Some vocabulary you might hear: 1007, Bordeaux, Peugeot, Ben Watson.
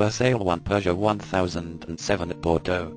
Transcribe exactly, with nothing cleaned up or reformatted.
For sale one Peugeot one thousand seven at Bordeaux.